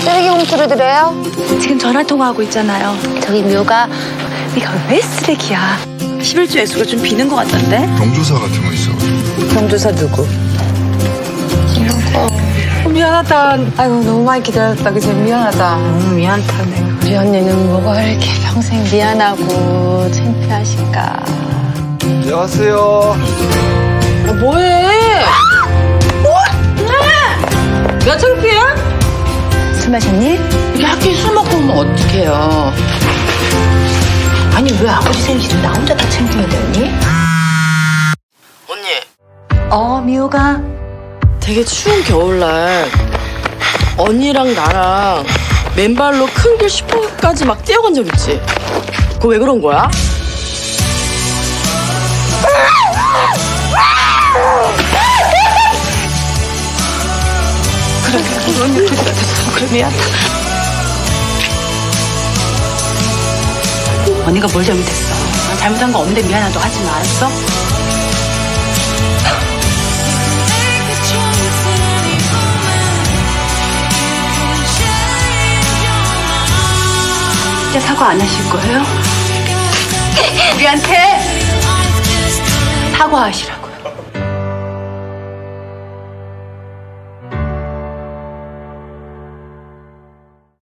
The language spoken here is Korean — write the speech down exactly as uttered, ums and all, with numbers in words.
쓰레기 봉투를 드려요? 지금 전화 통화하고 있잖아요. 저기 묘가 네가 왜 쓰레기야? 십일 주 애수가 좀 비는 것 같던데? 경조사 같은 거 있어. 경조사 누구? 이런 거. 미안하다. 아이고 너무 많이 기다렸다. 그치? 미안하다. 너무 미안하네. 우리 언니는 뭐가 이렇게 평생 미안하고 창피하실까. 안녕하세요. 아, 뭐해? 뭐야? 야 창피해? 술 마셨니? 이게 학교에 술 먹고 오면 어떡해요. 아니 왜 아버지 생일인데 나 혼자 다 챙겨야 되니? 언니. 어 미호가 되게 추운 겨울날 언니랑 나랑 맨발로 큰 길 슈퍼까지 막 뛰어간 적 있지? 그거 왜 그런 거야? 그래 그래 언니 그래 그래 미안하다. 언니가 뭘 잘못했어? 잘못한 거 없는데 미안하다고 하지 마, 알았어? 진짜 사과 안 하실 거예요? 우리한테 사과하시라.